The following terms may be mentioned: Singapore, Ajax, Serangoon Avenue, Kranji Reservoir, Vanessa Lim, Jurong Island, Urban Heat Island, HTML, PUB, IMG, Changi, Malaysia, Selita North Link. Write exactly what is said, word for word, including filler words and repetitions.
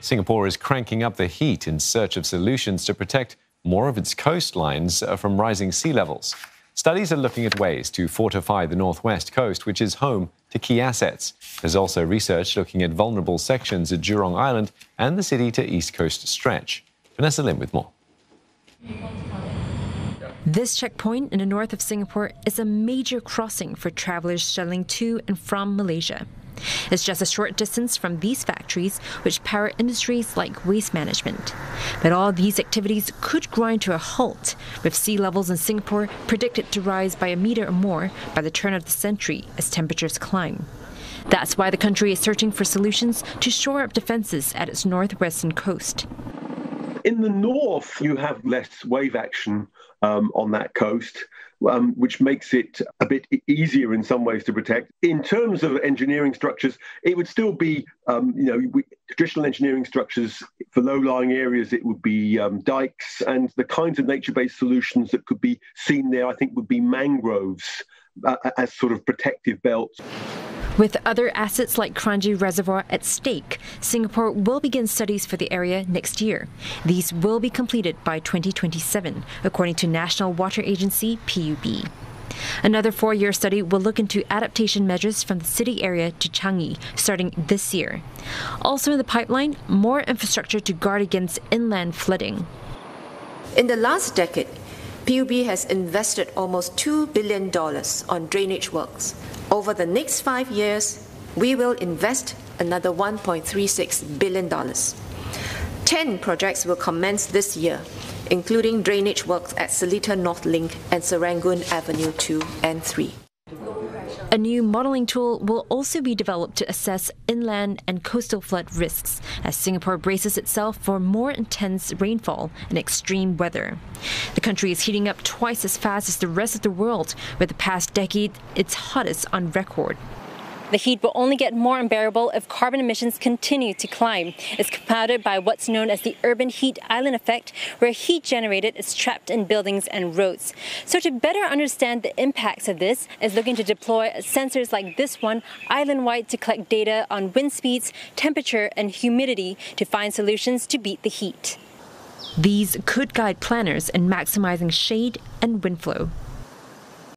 Singapore is cranking up the heat in search of solutions to protect more of its coastlines from rising sea levels. Studies are looking at ways to fortify the northwest coast, which is home to key assets. There's also research looking at vulnerable sections at Jurong Island and the city to East Coast stretch. Vanessa Lim with more. This checkpoint in the north of Singapore is a major crossing for travellers shuttling to and from Malaysia. It's just a short distance from these factories, which power industries like waste management. But all these activities could grind to a halt, with sea levels in Singapore predicted to rise by a metre or more by the turn of the century as temperatures climb. That's why the country is searching for solutions to shore up defences at its northwestern coast. In the north, you have less wave action um, on that coast, Um, which makes it a bit easier in some ways to protect. In terms of engineering structures, it would still be, um, you know, we, traditional engineering structures for low-lying areas, it would be um, dikes, and the kinds of nature-based solutions that could be seen there, I think, would be mangroves uh, as sort of protective belts. With other assets like Kranji Reservoir at stake, Singapore will begin studies for the area next year. These will be completed by twenty twenty-seven, according to National Water Agency P U B. Another four-year study will look into adaptation measures from the city area to Changi, starting this year. Also in the pipeline, more infrastructure to guard against inland flooding. In the last decade, P U B has invested almost two billion dollars on drainage works. Over the next five years, we will invest another one point three six billion dollars. Ten projects will commence this year, including drainage works at Selita North Link and Serangoon Avenue two and three. A new modelling tool will also be developed to assess inland and coastal flood risks as Singapore braces itself for more intense rainfall and extreme weather. The country is heating up twice as fast as the rest of the world, with the past decade its hottest on record. The heat will only get more unbearable if carbon emissions continue to climb. It's compounded by what's known as the urban heat island effect, where heat generated is trapped in buildings and roads. So to better understand the impacts of this, it's looking to deploy sensors like this one island-wide to collect data on wind speeds, temperature and humidity to find solutions to beat the heat. These could guide planners in maximizing shade and wind flow.